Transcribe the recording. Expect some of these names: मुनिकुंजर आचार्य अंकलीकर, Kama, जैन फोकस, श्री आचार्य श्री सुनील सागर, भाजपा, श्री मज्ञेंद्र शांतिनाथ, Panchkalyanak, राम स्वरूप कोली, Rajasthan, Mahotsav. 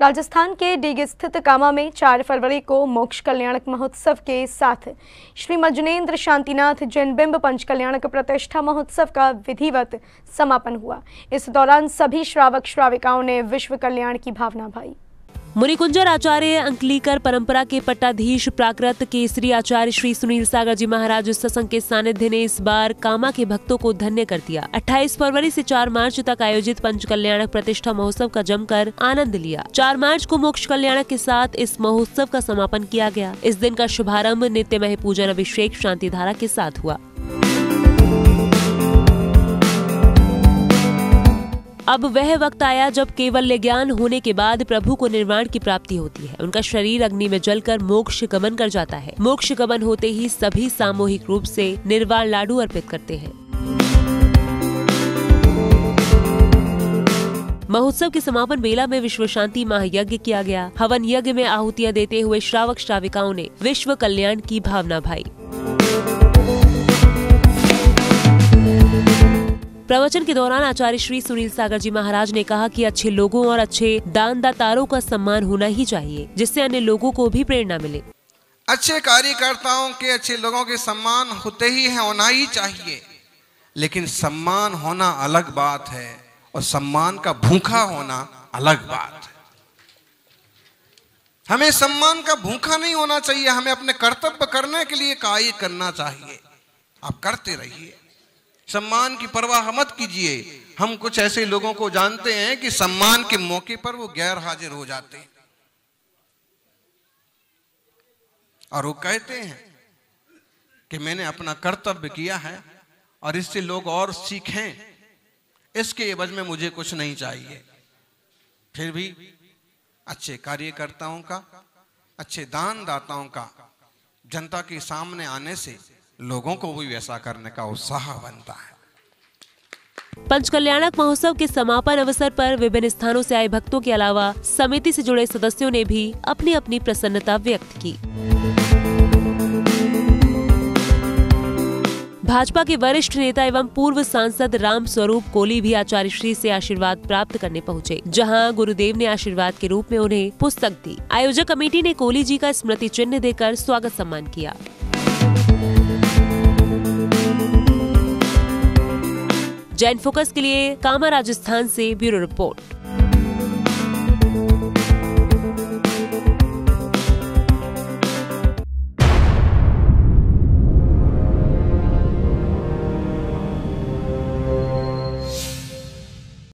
राजस्थान के डीग स्थित कामा में 4 फरवरी को मोक्ष कल्याणक महोत्सव के साथ श्री मज्ञेंद्र शांतिनाथ जैनबिंब पंचकल्याणक प्रतिष्ठा महोत्सव का विधिवत समापन हुआ। इस दौरान सभी श्रावक श्राविकाओं ने विश्व कल्याण की भावना भाई। मुनिकुंजर आचार्य अंकलीकर परंपरा के पट्टाधीश प्राकृत के श्री आचार्य श्री सुनील सागर जी महाराज सत्संग के सानिध्य ने इस बार कामा के भक्तों को धन्य कर दिया। 28 फरवरी से 4 मार्च तक आयोजित पंचकल्याणक प्रतिष्ठा महोत्सव का जमकर आनंद लिया। 4 मार्च को मोक्ष कल्याणक के साथ इस महोत्सव का समापन किया गया। इस दिन का शुभारम्भ नित्यमय पूजन अभिषेक शांति धारा के साथ हुआ। अब वह वक्त आया जब केवल ज्ञान होने के बाद प्रभु को निर्वाण की प्राप्ति होती है। उनका शरीर अग्नि में जलकर मोक्ष गमन कर जाता है। मोक्ष गमन होते ही सभी सामूहिक रूप से निर्वाण लाडू अर्पित करते हैं। महोत्सव के समापन बेला में विश्व शांति महायज्ञ किया गया। हवन यज्ञ में आहुतियां देते हुए श्रावक श्राविकाओं ने विश्व कल्याण की भावना भाई। प्रवचन के दौरान आचार्य श्री सुनील सागर जी महाराज ने कहा कि अच्छे लोगों और अच्छे दानदाताओं का सम्मान होना ही चाहिए, जिससे अन्य लोगों को भी प्रेरणा मिले। अच्छे कार्यकर्ताओं के, अच्छे लोगों के सम्मान होते ही हैं, होना ही चाहिए, लेकिन सम्मान होना अलग बात है और सम्मान का भूखा होना अलग बात है। हमें सम्मान का भूखा नहीं होना चाहिए, हमें अपने कर्तव्य करने के लिए कार्य करना चाहिए। आप करते रहिए, सम्मान की परवाह मत कीजिए। हम कुछ ऐसे लोगों को जानते हैं कि सम्मान के मौके पर वो गैर हाजिर हो जाते हैं और वो कहते हैं कि मैंने अपना कर्तव्य किया है और इससे लोग और सीखें, इसके एवज में मुझे कुछ नहीं चाहिए। फिर भी अच्छे कार्यकर्ताओं का, अच्छे दानदाताओं का जनता के सामने आने से लोगों को भी वैसा करने का उत्साह बनता है। पंचकल्याणक महोत्सव के समापन अवसर पर विभिन्न स्थानों से आए भक्तों के अलावा समिति से जुड़े सदस्यों ने भी अपनी अपनी प्रसन्नता व्यक्त की। भाजपा के वरिष्ठ नेता एवं पूर्व सांसद राम स्वरूप कोली भी आचार्य श्री से आशीर्वाद प्राप्त करने पहुंचे, जहां गुरुदेव ने आशीर्वाद के रूप में उन्हें पुस्तक दी। आयोजक कमेटी ने कोली जी का स्मृति चिन्ह देकर स्वागत सम्मान किया। जैन फोकस के लिए कामा राजस्थान से ब्यूरो रिपोर्ट।